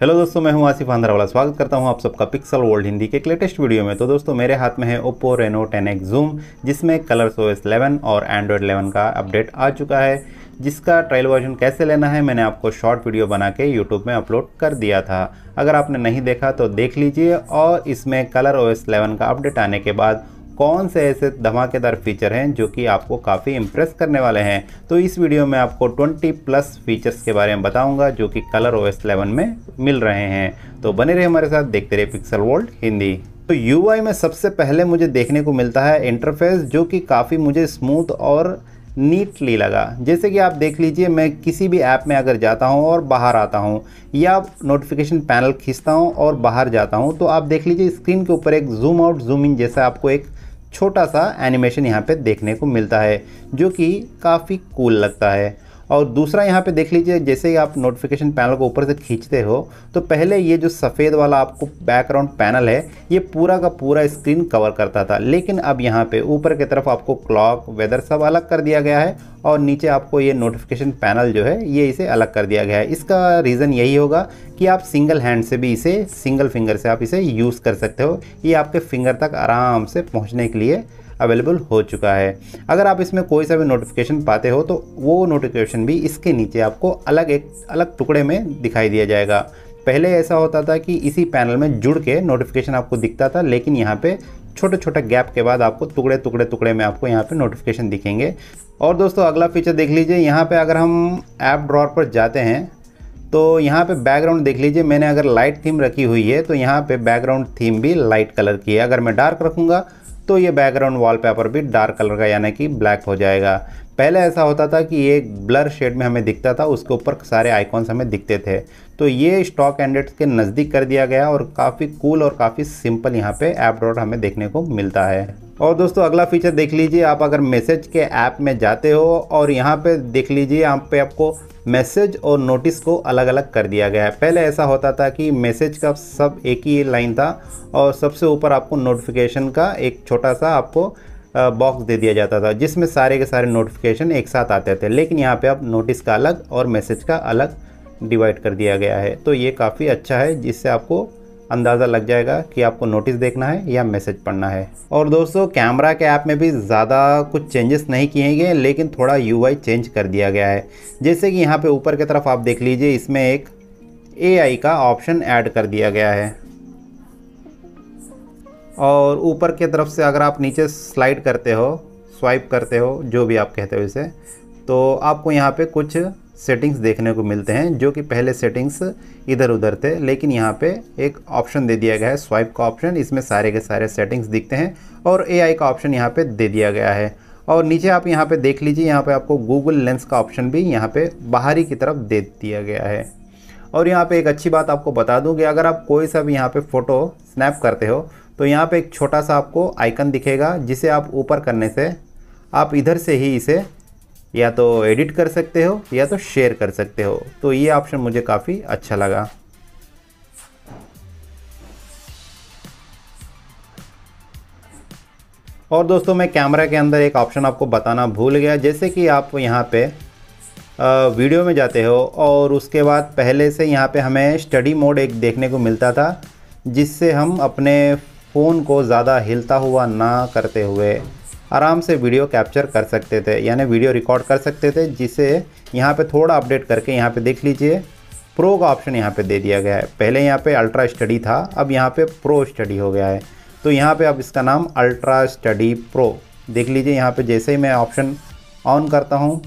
Hello दोस्तों, मैं हूं आसिफ आंध्रवाला। स्वागत करता हूं आप सबका पिक्सेल वर्ल्ड हिंदी के एक लेटेस्ट वीडियो में। तो दोस्तों, मेरे हाथ में है ओप्पो रेनो 10X जूम, जिसमें ColorOS 11 और एंड्रॉयड 11 का अपडेट आ चुका है, जिसका ट्रायल वर्जन कैसे लेना है मैंने आपको शॉर्ट वीडियो बना के यूट्यूब में अपलोड कर दिया था। अगर आपने नहीं देखा तो देख लीजिए। और इसमें ColorOS 11 का अपडेट आने के बाद कौन से ऐसे धमाकेदार फीचर हैं जो कि आपको काफ़ी इम्प्रेस करने वाले हैं, तो इस वीडियो में आपको 20+ फीचर्स के बारे में बताऊंगा जो कि ColorOS 11 में मिल रहे हैं। तो बने रहे हमारे साथ, देखते रहे पिक्सेल वर्ल्ड हिंदी। तो यूआई में सबसे पहले मुझे देखने को मिलता है इंटरफेस, जो कि काफ़ी मुझे स्मूथ और नीटली लगा। जैसे कि आप देख लीजिए, मैं किसी भी ऐप में अगर जाता हूं और बाहर आता हूं, या नोटिफिकेशन पैनल खींचता हूं और बाहर जाता हूं, तो आप देख लीजिए स्क्रीन के ऊपर एक जूम आउट जूम इन जैसा आपको एक छोटा सा एनिमेशन यहाँ पे देखने को मिलता है, जो कि काफ़ी कूल लगता है। और दूसरा यहाँ पे देख लीजिए, जैसे ही आप नोटिफिकेशन पैनल को ऊपर से खींचते हो तो पहले ये जो सफ़ेद वाला आपको बैकग्राउंड पैनल है, ये पूरा का पूरा स्क्रीन कवर करता था, लेकिन अब यहाँ पे ऊपर की तरफ आपको क्लॉक, वेदर सब अलग कर दिया गया है और नीचे आपको ये नोटिफिकेशन पैनल जो है ये इसे अलग कर दिया गया है। इसका रीज़न यही होगा कि आप सिंगल हैंड से भी इसे, सिंगल फिंगर से आप इसे यूज़ कर सकते हो। ये आपके फिंगर तक आराम से पहुँचने के लिए अवेलेबल हो चुका है। अगर आप इसमें कोई सा भी नोटिफिकेशन पाते हो तो वो नोटिफिकेशन भी इसके नीचे आपको अलग टुकड़े में दिखाई दिया जाएगा। पहले ऐसा होता था कि इसी पैनल में जुड़ के नोटिफिकेशन आपको दिखता था, लेकिन यहाँ पे छोटे छोटे गैप के बाद आपको टुकड़े में आपको यहाँ पे नोटिफिकेशन दिखेंगे। और दोस्तों, अगला फीचर देख लीजिए। यहाँ पर अगर हम ऐप ड्रॉअर पर जाते हैं तो यहाँ पे बैकग्राउंड देख लीजिए, मैंने अगर लाइट थीम रखी हुई है तो यहाँ पर बैकग्राउंड थीम भी लाइट कलर की है। अगर मैं डार्क रखूँगा तो ये बैकग्राउंड वॉलपेपर भी डार्क कलर का यानी कि ब्लैक हो जाएगा। पहले ऐसा होता था कि ये ब्लर शेड में हमें दिखता था, उसके ऊपर सारे आइकॉन्स हमें दिखते थे। तो ये स्टॉक एंडेट्स के नज़दीक कर दिया गया और काफ़ी कूल और काफ़ी सिंपल यहाँ पे ऐप ड्रॉअर हमें देखने को मिलता है। और दोस्तों, अगला फीचर देख लीजिए। आप अगर मैसेज के ऐप में जाते हो और यहाँ पे देख लीजिए, यहाँ पे आपको मैसेज और नोटिस को अलग अलग कर दिया गया है। पहले ऐसा होता था कि मैसेज का सब एक ही लाइन था और सबसे ऊपर आपको नोटिफिकेशन का एक छोटा सा आपको बॉक्स दे दिया जाता था, जिसमें सारे के सारे नोटिफिकेशन एक साथ आते थे। लेकिन यहाँ पे आप नोटिस का अलग और मैसेज का अलग डिवाइड कर दिया गया है। तो ये काफ़ी अच्छा है, जिससे आपको अंदाज़ा लग जाएगा कि आपको नोटिस देखना है या मैसेज पढ़ना है। और दोस्तों, कैमरा के ऐप में भी ज़्यादा कुछ चेंजेस नहीं किए गए, लेकिन थोड़ा यूआई चेंज कर दिया गया है। जैसे कि यहाँ पे ऊपर की तरफ आप देख लीजिए, इसमें एक एआई का ऑप्शन ऐड कर दिया गया है। और ऊपर की तरफ से अगर आप नीचे स्लाइड करते हो, स्वाइप करते हो, जो भी आप कहते हो इसे, तो आपको यहाँ पे कुछ सेटिंग्स देखने को मिलते हैं, जो कि पहले सेटिंग्स इधर उधर थे, लेकिन यहाँ पे एक ऑप्शन दे दिया गया है, स्वाइप का ऑप्शन। इसमें सारे के सारे सेटिंग्स दिखते हैं और एआई का ऑप्शन यहाँ पे दे दिया गया है। और नीचे आप यहाँ पे देख लीजिए, यहाँ पे आपको गूगल लेंस का ऑप्शन भी यहाँ पे बाहरी की तरफ दे दिया गया है। और यहाँ पर एक अच्छी बात आपको बता दूँ कि अगर आप कोई सा भी यहाँ पर फ़ोटो स्नैप करते हो तो यहाँ पर एक छोटा सा आपको आइकन दिखेगा, जिसे आप ऊपर करने से आप इधर से ही इसे या तो एडिट कर सकते हो या तो शेयर कर सकते हो। तो ये ऑप्शन मुझे काफ़ी अच्छा लगा। और दोस्तों, मैं कैमरा के अंदर एक ऑप्शन आपको बताना भूल गया। जैसे कि आप यहाँ पे वीडियो में जाते हो और उसके बाद पहले से यहाँ पे हमें स्टडी मोड एक देखने को मिलता था, जिससे हम अपने फ़ोन को ज़्यादा हिलता हुआ ना करते हुए आराम से वीडियो कैप्चर कर सकते थे, यानी वीडियो रिकॉर्ड कर सकते थे, जिसे यहाँ पे थोड़ा अपडेट करके यहाँ पे देख लीजिए प्रो का ऑप्शन यहाँ पे दे दिया गया है। पहले यहाँ पे अल्ट्रा स्टडी था, अब यहाँ पे प्रो स्टडी हो गया है। तो यहाँ पे अब इसका नाम अल्ट्रा स्टडी प्रो देख लीजिए। यहाँ पे जैसे ही मैं ऑप्शन ऑन करता हूँ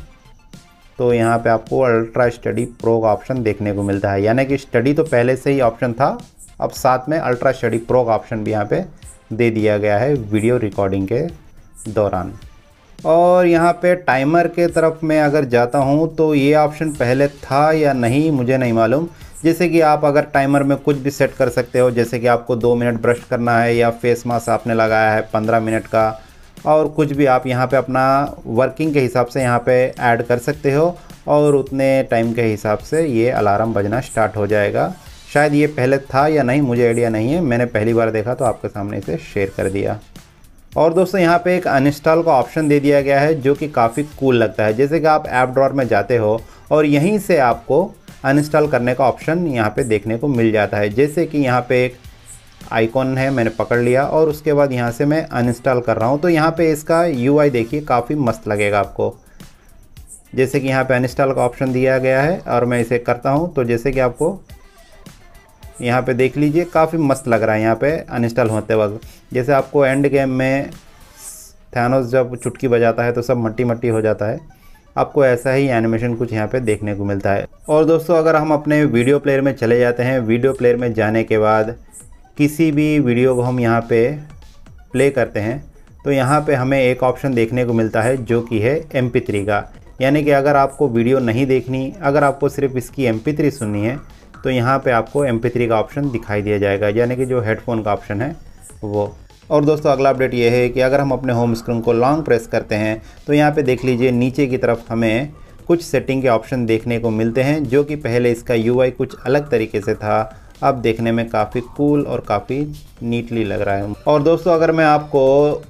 तो यहाँ पर आपको अल्ट्रा स्टडी प्रो का ऑप्शन देखने को मिलता है, यानी कि स्टडी तो पहले से ही ऑप्शन था, अब साथ में अल्ट्रा स्टडी प्रो का ऑप्शन भी यहाँ पर दे दिया गया है वीडियो रिकॉर्डिंग के दौरान। और यहाँ पे टाइमर के तरफ मैं अगर जाता हूँ तो ये ऑप्शन पहले था या नहीं मुझे नहीं मालूम। जैसे कि आप अगर टाइमर में कुछ भी सेट कर सकते हो, जैसे कि आपको 2 मिनट ब्रश करना है, या फेस मास्क आपने लगाया है 15 मिनट का, और कुछ भी आप यहाँ पे अपना वर्किंग के हिसाब से यहाँ पे ऐड कर सकते हो। और उतने टाइम के हिसाब से ये अलार्म बजना स्टार्ट हो जाएगा। शायद ये पहले था या नहीं मुझे आइडिया नहीं है, मैंने पहली बार देखा तो आपके सामने इसे शेयर कर दिया। और दोस्तों, यहाँ पे एक अनइंस्टॉल का ऑप्शन दे दिया गया है, जो कि काफ़ी कूल लगता है। जैसे कि आप ऐप ड्रॉअर में जाते हो और यहीं से आपको अनइंस्टॉल करने का ऑप्शन यहाँ पे देखने को मिल जाता है। जैसे कि यहाँ पे एक आइकॉन है, मैंने पकड़ लिया और उसके बाद यहाँ से मैं अनइंस्टॉल कर रहा हूँ। तो यहाँ पे इसका यूआई देखिए काफ़ी मस्त लगेगा आपको। जैसे कि यहाँ पे अनइंस्टॉल का ऑप्शन दिया गया है और मैं इसे करता हूँ, तो जैसे कि आपको यहाँ पे देख लीजिए काफ़ी मस्त लग रहा है यहाँ पे अनइंस्टॉल होते वक्त। जैसे आपको एंड गेम में थेनोस जब चुटकी बजाता है तो सब मट्टी मट्टी हो जाता है, आपको ऐसा ही एनिमेशन कुछ यहाँ पे देखने को मिलता है। और दोस्तों अगर हम अपने वीडियो प्लेयर में चले जाते हैं, वीडियो प्लेयर में जाने के बाद किसी भी वीडियो को हम यहाँ पे प्ले करते हैं तो यहाँ पे हमें एक ऑप्शन देखने को मिलता है जो कि है MP3 का। यानी कि अगर आपको वीडियो नहीं देखनी, अगर आपको सिर्फ इसकी MP3 सुननी है तो यहाँ पे आपको MP3 का ऑप्शन दिखाई दिया जाएगा, यानी कि जो हेडफोन का ऑप्शन है वो। और दोस्तों अगला अपडेट ये है कि अगर हम अपने होम स्क्रीन को लॉन्ग प्रेस करते हैं तो यहाँ पे देख लीजिए नीचे की तरफ हमें कुछ सेटिंग के ऑप्शन देखने को मिलते हैं, जो कि पहले इसका UI कुछ अलग तरीके से था, अब देखने में काफ़ी कूल और काफ़ी नीटली लग रहा है। और दोस्तों अगर मैं आपको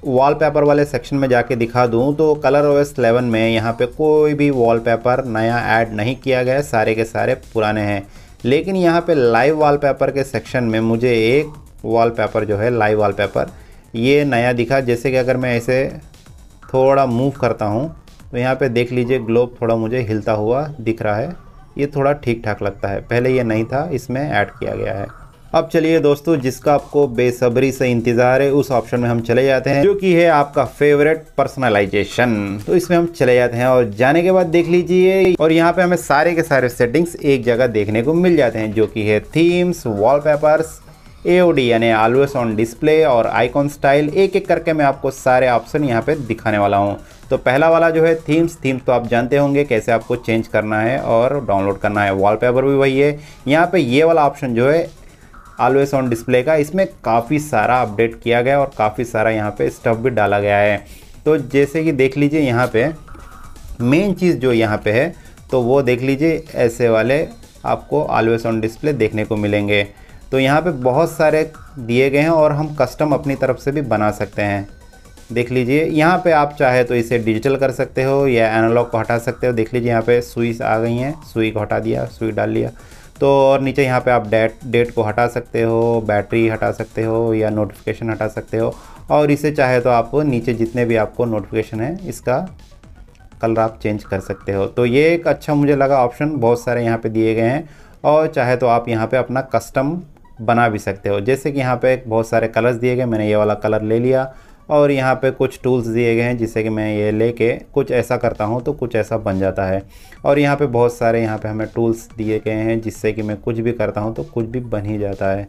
वॉलपेपर वाले सेक्शन में जाके दिखा दूं तो ColorOS 11 में यहाँ पे कोई भी वॉलपेपर नया ऐड नहीं किया गया, सारे के सारे पुराने हैं। लेकिन यहाँ पे लाइव वॉलपेपर के सेक्शन में मुझे एक वॉलपेपर जो है लाइव वॉलपेपर ये नया दिखा। जैसे कि अगर मैं इसे थोड़ा मूव करता हूँ तो यहाँ पे देख लीजिए ग्लोब थोड़ा मुझे हिलता हुआ दिख रहा है, ये थोड़ा ठीक ठाक लगता है, पहले ये नहीं था, इसमें ऐड किया गया है। अब चलिए दोस्तों जिसका आपको बेसब्री से इंतज़ार है उस ऑप्शन में हम चले जाते हैं जो कि है आपका फेवरेट पर्सनलाइजेशन। तो इसमें हम चले जाते हैं और जाने के बाद देख लीजिए और यहाँ पे हमें सारे के सारे सेटिंग्स एक जगह देखने को मिल जाते हैं, जो कि है थीम्स, वॉलपेपर्स, AOD यानी ऑलवेज ऑन डिस्प्ले और आइकॉन स्टाइल। एक एक करके मैं आपको सारे ऑप्शन यहाँ पे दिखाने वाला हूँ। तो पहला वाला जो है थीम्स, थीम्स तो आप जानते होंगे कैसे आपको चेंज करना है और डाउनलोड करना है। वॉलपेपर भी वही है। यहाँ पे ये वाला ऑप्शन जो है ऑलवेज ऑन डिस्प्ले का, इसमें काफ़ी सारा अपडेट किया गया और काफ़ी सारा यहाँ पे स्टफ भी डाला गया है। तो जैसे कि देख लीजिए यहाँ पे मेन चीज़ जो यहाँ पे है तो वो देख लीजिए, ऐसे वाले आपको ऑलवेज ऑन डिस्प्ले देखने को मिलेंगे। तो यहाँ पे बहुत सारे दिए गए हैं और हम कस्टम अपनी तरफ से भी बना सकते हैं। देख लीजिए यहाँ पे आप चाहे तो इसे डिजिटल कर सकते हो या एनालॉग को हटा सकते हो। देख लीजिए यहाँ पे सुई आ गई हैं, सुई को हटा दिया, सुई डाल लिया। तो और नीचे यहाँ पे आप डेट को हटा सकते हो, बैटरी हटा सकते हो या नोटिफिकेशन हटा सकते हो। और इसे चाहे तो आप नीचे जितने भी आपको नोटिफिकेशन है इसका कलर आप चेंज कर सकते हो। तो ये एक अच्छा मुझे लगा ऑप्शन, बहुत सारे यहाँ पर दिए गए हैं और चाहे तो आप यहाँ पर अपना कस्टम बना भी सकते हो। जैसे कि यहाँ पे बहुत सारे कलर्स दिए गए, मैंने ये वाला कलर ले लिया और यहाँ पे कुछ टूल्स दिए गए हैं जिससे कि मैं ये लेके कुछ ऐसा करता हूँ तो कुछ ऐसा बन जाता है। और यहाँ पे बहुत सारे यहाँ पे हमें टूल्स दिए गए हैं जिससे कि मैं कुछ भी करता हूँ तो कुछ भी बन ही जाता है।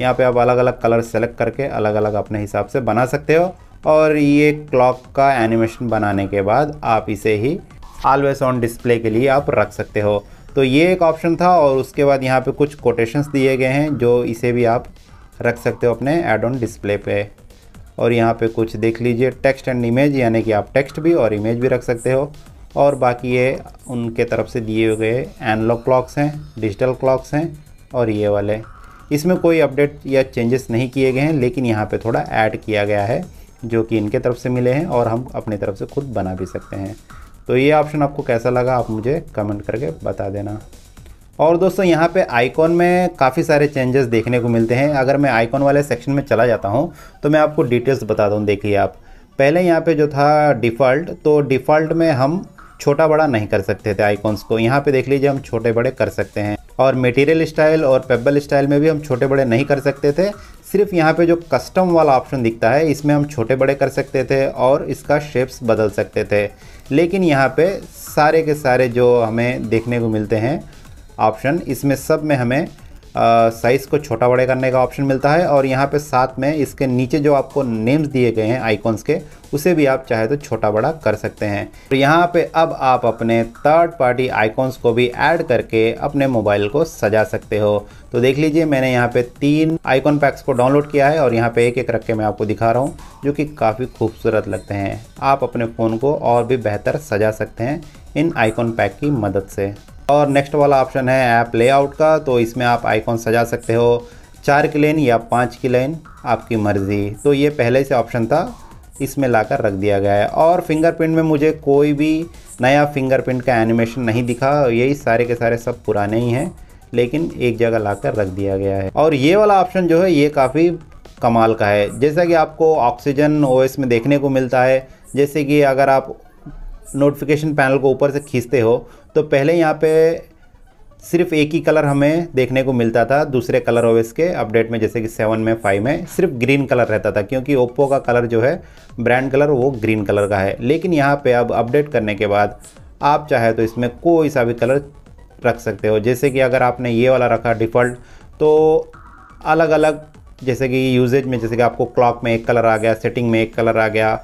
यहाँ पे आप अलग अलग कलर सेलेक्ट करके अलग अलग अपने हिसाब से बना सकते हो। और ये क्लॉक का एनिमेशन बनाने के बाद आप इसे ही ऑलवेज ऑन डिस्प्ले के लिए आप रख सकते हो। तो ये एक ऑप्शन था। और उसके बाद यहाँ पे कुछ कोटेशंस दिए गए हैं जो इसे भी आप रख सकते हो अपने ऐड ऑन डिस्प्ले पे। और यहाँ पे कुछ देख लीजिए टेक्स्ट एंड इमेज, यानी कि आप टेक्स्ट भी और इमेज भी रख सकते हो। और बाकी ये उनके तरफ से दिए गए एनालॉग क्लॉक्स हैं, डिजिटल क्लॉक्स हैं और ये वाले। इसमें कोई अपडेट या चेंजेस नहीं किए गए हैं, लेकिन यहाँ पर थोड़ा ऐड किया गया है जो कि इनके तरफ से मिले हैं और हम अपनी तरफ से खुद बना भी सकते हैं। तो ये ऑप्शन आपको कैसा लगा आप मुझे कमेंट करके बता देना। और दोस्तों यहाँ पे आइकॉन में काफ़ी सारे चेंजेस देखने को मिलते हैं। अगर मैं आइकॉन वाले सेक्शन में चला जाता हूँ तो मैं आपको डिटेल्स बता दूँ। देखिए आप पहले यहाँ पे जो था डिफ़ॉल्ट, तो डिफ़ॉल्ट में हम छोटा बड़ा नहीं कर सकते थे आइकॉन्स को। यहाँ पे देख लीजिए हम छोटे बड़े कर सकते हैं। और मटेरियल स्टाइल और पेबल स्टाइल में भी हम छोटे बड़े नहीं कर सकते थे। सिर्फ यहाँ पे जो कस्टम वाला ऑप्शन दिखता है इसमें हम छोटे बड़े कर सकते थे और इसका शेप्स बदल सकते थे। लेकिन यहाँ पे सारे के सारे जो हमें देखने को मिलते हैं ऑप्शन, इसमें सब में हमें साइज़ को छोटा बड़े करने का ऑप्शन मिलता है। और यहाँ पे साथ में इसके नीचे जो आपको नेम्स दिए गए हैं आइकॉन्स के, उसे भी आप चाहे तो छोटा बड़ा कर सकते हैं। तो यहाँ पे अब आप अपने थर्ड पार्टी आइकॉन्स को भी ऐड करके अपने मोबाइल को सजा सकते हो। तो देख लीजिए मैंने यहाँ पे 3 आइकॉन पैक्स को डाउनलोड किया है और यहाँ पे एक एक रख के मैं आपको दिखा रहा हूँ, जो कि काफ़ी खूबसूरत लगते हैं। आप अपने फ़ोन को और भी बेहतर सजा सकते हैं इन आइकॉन पैक की मदद से। और नेक्स्ट वाला ऑप्शन है ऐप लेआउट का। तो इसमें आप आइकॉन सजा सकते हो 4 की लाइन या 5 की लाइन, आपकी मर्ज़ी। तो ये पहले से ऑप्शन था इसमें लाकर रख दिया गया है। और फिंगरप्रिंट में मुझे कोई भी नया फिंगरप्रिंट का एनिमेशन नहीं दिखा, यही सारे के सारे सब पुराने ही हैं, लेकिन एक जगह लाकर रख दिया गया है। और ये वाला ऑप्शन जो है ये काफ़ी कमाल का है, जैसा कि आपको ऑक्सीजन ओएस में देखने को मिलता है। जैसे कि अगर आप नोटिफिकेशन पैनल को ऊपर से खींचते हो तो पहले यहाँ पे सिर्फ एक ही कलर हमें देखने को मिलता था दूसरे कलर ओएस के अपडेट में, जैसे कि 7 में 5 में सिर्फ ग्रीन कलर रहता था, क्योंकि ओप्पो का कलर जो है ब्रांड कलर वो ग्रीन कलर का है। लेकिन यहाँ पे अब अपडेट करने के बाद आप चाहे तो इसमें कोई सा भी कलर रख सकते हो। जैसे कि अगर आपने ये वाला रखा डिफ़ॉल्ट तो अलग अलग, जैसे कि यूजेज में, जैसे कि आपको क्लॉक में एक कलर आ गया, सेटिंग में एक कलर आ गया,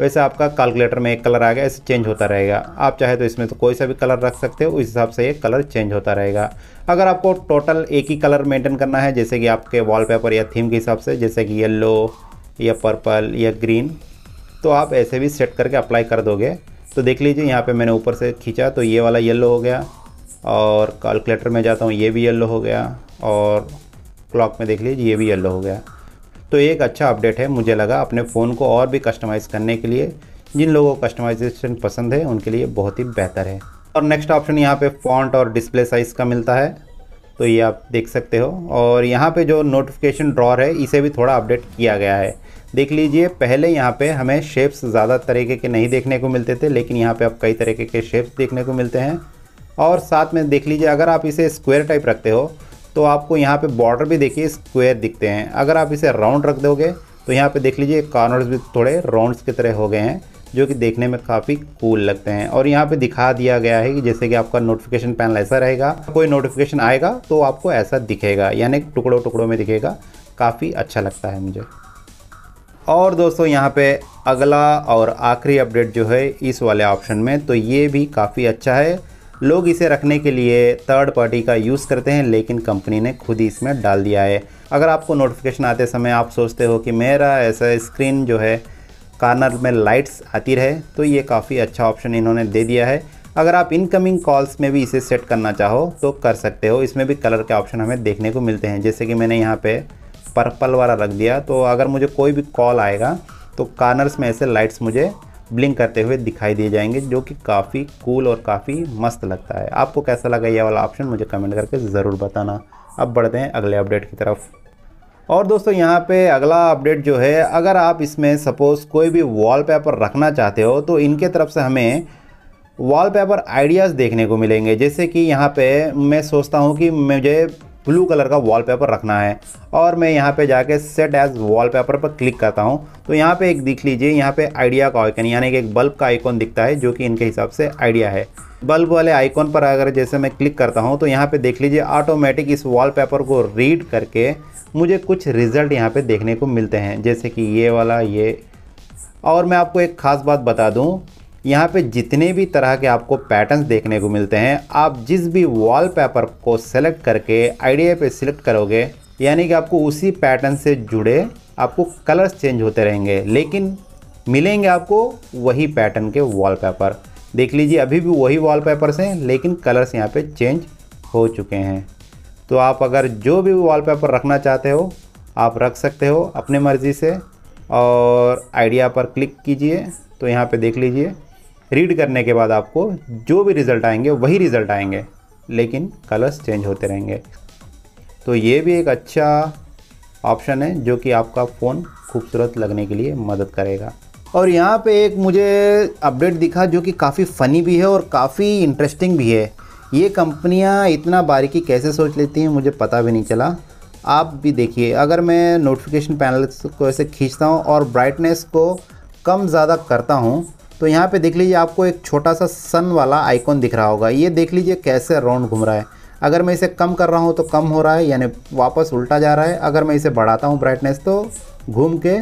वैसे आपका कैलकुलेटर में एक कलर आ गया, ऐसे चेंज होता रहेगा। आप चाहे तो इसमें तो कोई सा भी कलर रख सकते हो, उस हिसाब से ये कलर चेंज होता रहेगा। अगर आपको टोटल एक ही कलर मेंटेन करना है, जैसे कि आपके वॉलपेपर या थीम के हिसाब से, जैसे कि येलो या पर्पल या ग्रीन, तो आप ऐसे भी सेट करके अप्लाई कर दोगे। तो देख लीजिए यहाँ पर मैंने ऊपर से खींचा तो ये वाला येलो हो गया, और कैलकुलेटर में जाता हूँ ये भी येलो हो गया, और क्लॉक में देख लीजिए ये भी येलो हो गया। तो एक अच्छा अपडेट है, मुझे लगा अपने फ़ोन को और भी कस्टमाइज़ करने के लिए। जिन लोगों को कस्टमाइजेशन पसंद है उनके लिए बहुत ही बेहतर है। और नेक्स्ट ऑप्शन यहाँ पे फॉन्ट और डिस्प्ले साइज़ का मिलता है, तो ये आप देख सकते हो। और यहाँ पे जो नोटिफिकेशन ड्रॉअर है इसे भी थोड़ा अपडेट किया गया है। देख लीजिए पहले यहाँ पे हमें शेप्स ज़्यादा तरीके के नहीं देखने को मिलते थे, लेकिन यहाँ पर अब कई तरीके के शेप्स देखने को मिलते हैं। और साथ में देख लीजिए अगर आप इसे स्क्वायर टाइप रखते हो तो आपको यहाँ पे बॉर्डर भी देखिए स्क्वायर दिखते हैं। अगर आप इसे राउंड रख दोगे तो यहाँ पे देख लीजिए कॉर्नर्स भी थोड़े राउंड्स की तरह हो गए हैं, जो कि देखने में काफ़ी कूल लगते हैं। और यहाँ पे दिखा दिया गया है कि जैसे कि आपका नोटिफिकेशन पैनल ऐसा रहेगा, कोई नोटिफिकेशन आएगा तो आपको ऐसा दिखेगा, यानी टुकड़ों टुकड़ों में दिखेगा। काफ़ी अच्छा लगता है मुझे। और दोस्तों यहाँ पर अगला और आखिरी अपडेट जो है इस वाले ऑप्शन में, तो ये भी काफ़ी अच्छा है। लोग इसे रखने के लिए थर्ड पार्टी का यूज़ करते हैं, लेकिन कंपनी ने खुद ही इसमें डाल दिया है। अगर आपको नोटिफिकेशन आते समय आप सोचते हो कि मेरा ऐसा स्क्रीन जो है कार्नर में लाइट्स आती रहे, तो ये काफ़ी अच्छा ऑप्शन इन्होंने दे दिया है। अगर आप इनकमिंग कॉल्स में भी इसे सेट करना चाहो तो कर सकते हो। इसमें भी कलर के ऑप्शन हमें देखने को मिलते हैं, जैसे कि मैंने यहाँ पर पर्पल वाला रख दिया, तो अगर मुझे कोई भी कॉल आएगा तो कार्नर्स में ऐसे लाइट्स मुझे ब्लिंक करते हुए दिखाई दिए जाएंगे, जो कि काफ़ी कूल और काफ़ी मस्त लगता है। आपको कैसा लगा ये वाला ऑप्शन मुझे कमेंट करके ज़रूर बताना। अब बढ़ते हैं अगले अपडेट की तरफ। और दोस्तों यहाँ पे अगला अपडेट जो है, अगर आप इसमें सपोज़ कोई भी वॉलपेपर रखना चाहते हो तो इनके तरफ से हमें वॉलपेपर आइडियाज़ देखने को मिलेंगे। जैसे कि यहाँ पर मैं सोचता हूँ कि मुझे ब्लू कलर का वॉलपेपर रखना है, और मैं यहाँ पे जाके सेट एज वॉलपेपर पर क्लिक करता हूँ तो यहाँ पे एक दिख लीजिए, यहाँ पे आइडिया का आइकन यानी कि एक बल्ब का आइकॉन दिखता है, जो कि इनके हिसाब से आइडिया है। बल्ब वाले आइकॉन पर अगर जैसे मैं क्लिक करता हूँ तो यहाँ पे देख लीजिए ऑटोमेटिक इस वॉलपेपर को रीड करके मुझे कुछ रिज़ल्ट यहाँ पर देखने को मिलते हैं, जैसे कि ये वाला, ये। और मैं आपको एक ख़ास बात बता दूँ, यहाँ पे जितने भी तरह के आपको पैटर्न्स देखने को मिलते हैं, आप जिस भी वॉलपेपर को सेलेक्ट करके आइडिया पे सिलेक्ट करोगे, यानी कि आपको उसी पैटर्न से जुड़े आपको कलर्स चेंज होते रहेंगे, लेकिन मिलेंगे आपको वही पैटर्न के वॉलपेपर। देख लीजिए अभी भी वही वॉलपेपर्स हैं, लेकिन कलर्स यहाँ पे चेंज हो चुके हैं। तो आप अगर जो भी वॉलपेपर रखना चाहते हो आप रख सकते हो अपने मर्ज़ी से, और आइडिया पर क्लिक कीजिए तो यहाँ पर देख लीजिए रीड करने के बाद आपको जो भी रिज़ल्ट आएंगे वही रिज़ल्ट आएंगे, लेकिन कलर्स चेंज होते रहेंगे। तो ये भी एक अच्छा ऑप्शन है जो कि आपका फ़ोन खूबसूरत लगने के लिए मदद करेगा। और यहाँ पे एक मुझे अपडेट दिखा जो कि काफ़ी फ़नी भी है और काफ़ी इंटरेस्टिंग भी है। ये कंपनियाँ इतना बारीकी कैसे सोच लेती हैं मुझे पता भी नहीं चला। आप भी देखिए, अगर मैं नोटिफिकेशन पैनल को ऐसे खींचता हूँ और ब्राइटनेस को कम ज़्यादा करता हूँ तो यहाँ पे देख लीजिए आपको एक छोटा सा सन वाला आइकॉन दिख रहा होगा। ये देख लीजिए कैसे राउंड घूम रहा है। अगर मैं इसे कम कर रहा हूँ तो कम हो रहा है, यानी वापस उल्टा जा रहा है। अगर मैं इसे बढ़ाता हूँ ब्राइटनेस तो घूम के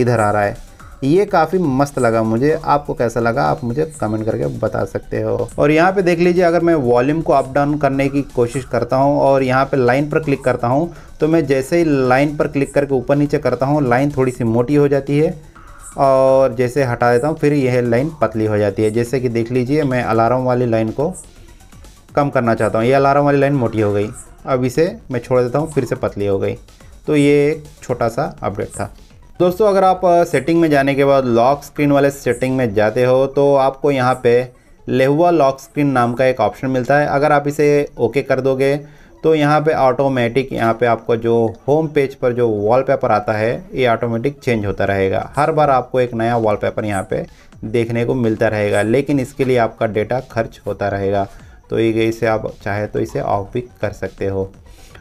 इधर आ रहा है। ये काफ़ी मस्त लगा मुझे। आपको कैसा लगा आप मुझे कमेंट करके बता सकते हो। और यहाँ पे देख लीजिए अगर मैं वॉल्यूम को अप डाउन करने की कोशिश करता हूँ और यहाँ पे लाइन पर क्लिक करता हूँ तो मैं जैसे ही लाइन पर क्लिक करके ऊपर नीचे करता हूँ लाइन थोड़ी सी मोटी हो जाती है, और जैसे हटा देता हूँ फिर यह लाइन पतली हो जाती है। जैसे कि देख लीजिए मैं अलार्म वाली लाइन को कम करना चाहता हूँ, ये अलार्म वाली लाइन मोटी हो गई, अब इसे मैं छोड़ देता हूँ फिर से पतली हो गई। तो ये एक छोटा सा अपडेट था। दोस्तों अगर आप सेटिंग में जाने के बाद लॉक स्क्रीन वाले सेटिंग में जाते हो तो आपको यहाँ पे लेहुआ लॉक स्क्रीन नाम का एक ऑप्शन मिलता है। अगर आप इसे ओके कर दोगे तो यहाँ पे ऑटोमेटिक यहाँ पे आपको जो होम पेज पर जो वॉलपेपर आता है ये ऑटोमेटिक चेंज होता रहेगा। हर बार आपको एक नया वॉलपेपर यहाँ पे देखने को मिलता रहेगा, लेकिन इसके लिए आपका डेटा खर्च होता रहेगा। तो ये इसे आप चाहे तो इसे ऑफ भी कर सकते हो।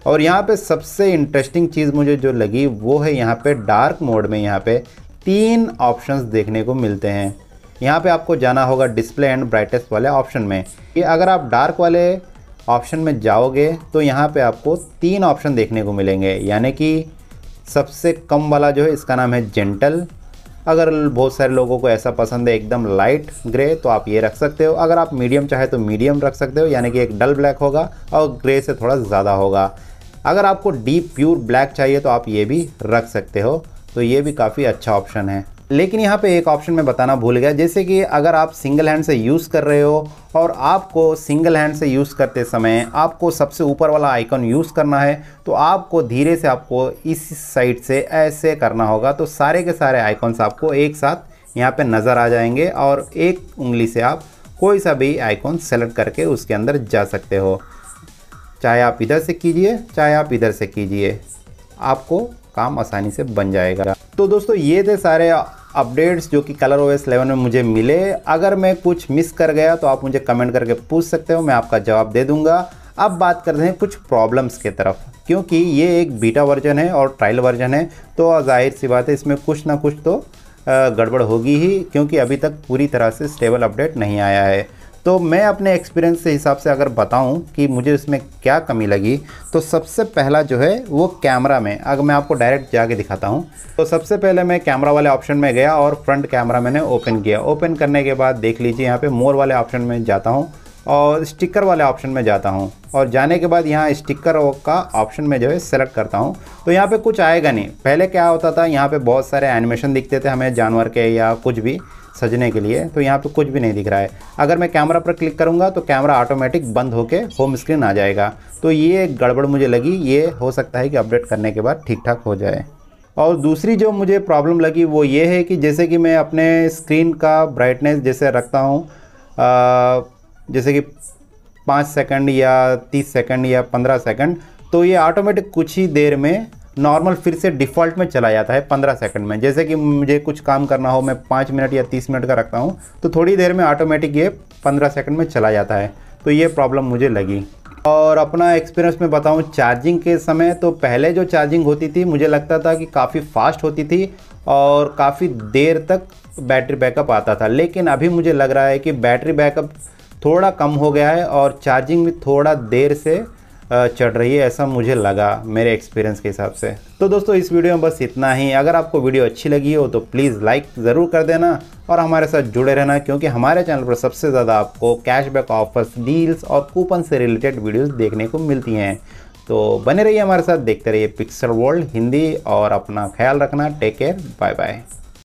और यहाँ पे सबसे इंटरेस्टिंग चीज़ मुझे जो लगी वो है यहाँ पे डार्क मोड में यहाँ पे 3 ऑप्शंस देखने को मिलते हैं। यहाँ पे आपको जाना होगा डिस्प्ले एंड ब्राइटनेस वाले ऑप्शन में। ये अगर आप डार्क वाले ऑप्शन में जाओगे तो यहाँ पे आपको 3 ऑप्शन देखने को मिलेंगे, यानी कि सबसे कम वाला जो है इसका नाम है जेंटल। अगर बहुत सारे लोगों को ऐसा पसंद है एकदम लाइट ग्रे तो आप ये रख सकते हो। अगर आप मीडियम चाहे तो मीडियम रख सकते हो, यानी कि एक डल ब्लैक होगा और ग्रे से थोड़ा ज़्यादा होगा। अगर आपको डीप प्योर ब्लैक चाहिए तो आप ये भी रख सकते हो। तो ये भी काफ़ी अच्छा ऑप्शन है। लेकिन यहाँ पे एक ऑप्शन मैं बताना भूल गया, जैसे कि अगर आप सिंगल हैंड से यूज़ कर रहे हो और आपको सिंगल हैंड से यूज़ करते समय आपको सबसे ऊपर वाला आइकन यूज़ करना है तो आपको धीरे से आपको इस साइड से ऐसे करना होगा। तो सारे के सारे आइकन्स आपको एक साथ यहाँ पे नज़र आ जाएंगे और एक उंगली से आप कोई सा भी आइकॉन सेलेक्ट करके उसके अंदर जा सकते हो। चाहे आप इधर से कीजिए चाहे आप इधर से कीजिए, आपको काम आसानी से बन जाएगा। तो दोस्तों ये थे सारे अपडेट्स जो कि ColorOS 11 में मुझे मिले। अगर मैं कुछ मिस कर गया तो आप मुझे कमेंट करके पूछ सकते हो, मैं आपका जवाब दे दूंगा। अब बात करते हैं कुछ प्रॉब्लम्स के तरफ, क्योंकि ये एक बीटा वर्जन है और ट्रायल वर्जन है तो जाहिर सी बात है इसमें कुछ ना कुछ तो गड़बड़ होगी ही, क्योंकि अभी तक पूरी तरह से स्टेबल अपडेट नहीं आया है। तो मैं अपने एक्सपीरियंस के हिसाब से अगर बताऊं कि मुझे इसमें क्या कमी लगी तो सबसे पहला जो है वो कैमरा में। अगर मैं आपको डायरेक्ट जाके दिखाता हूं तो सबसे पहले मैं कैमरा वाले ऑप्शन में गया और फ्रंट कैमरा मैंने ओपन किया। ओपन करने के बाद देख लीजिए यहाँ पे मोर वाले ऑप्शन में जाता हूँ और स्टिकर वाले ऑप्शन में जाता हूँ और जाने के बाद यहाँ स्टिकर का ऑप्शन में जो है सेलेक्ट करता हूँ। तो यहाँ पे कुछ आएगा नहीं। पहले क्या होता था यहाँ पे बहुत सारे एनिमेशन दिखते थे हमें जानवर के या कुछ भी सजने के लिए, तो यहाँ पे कुछ भी नहीं दिख रहा है। अगर मैं कैमरा पर क्लिक करूँगा तो कैमरा ऑटोमेटिक बंद होके होम स्क्रीन आ जाएगा। तो ये एक गड़बड़ मुझे लगी, ये हो सकता है कि अपडेट करने के बाद ठीक ठाक हो जाए। और दूसरी जो मुझे प्रॉब्लम लगी वो ये है कि जैसे कि मैं अपने स्क्रीन का ब्राइटनेस जैसे रखता हूँ, जैसे कि 5 सेकंड या 30 सेकंड या 15 सेकंड, तो ये ऑटोमेटिक कुछ ही देर में नॉर्मल फिर से डिफ़ॉल्ट में चला जाता है 15 सेकंड में। जैसे कि मुझे कुछ काम करना हो मैं 5 मिनट या 30 मिनट का रखता हूँ तो थोड़ी देर में ऑटोमेटिक ये 15 सेकंड में चला जाता है। तो ये प्रॉब्लम मुझे लगी। और अपना एक्सपीरियंस में बताऊँ चार्जिंग के समय, तो पहले जो चार्जिंग होती थी मुझे लगता था कि काफ़ी फास्ट होती थी और काफ़ी देर तक बैटरी बैकअप आता था, लेकिन अभी मुझे लग रहा है कि बैटरी बैकअप थोड़ा कम हो गया है और चार्जिंग भी थोड़ा देर से चढ़ रही है, ऐसा मुझे लगा मेरे एक्सपीरियंस के हिसाब से। तो दोस्तों इस वीडियो में बस इतना ही। अगर आपको वीडियो अच्छी लगी हो तो प्लीज़ लाइक ज़रूर कर देना और हमारे साथ जुड़े रहना, क्योंकि हमारे चैनल पर सबसे ज़्यादा आपको कैशबैक ऑफर्स, डील्स और कूपन से रिलेटेड वीडियोस देखने को मिलती हैं। तो बने रहिए हमारे साथ, देखते रहिए पिक्सेल वर्ल्ड हिंदी और अपना ख्याल रखना। Take care, bye bye.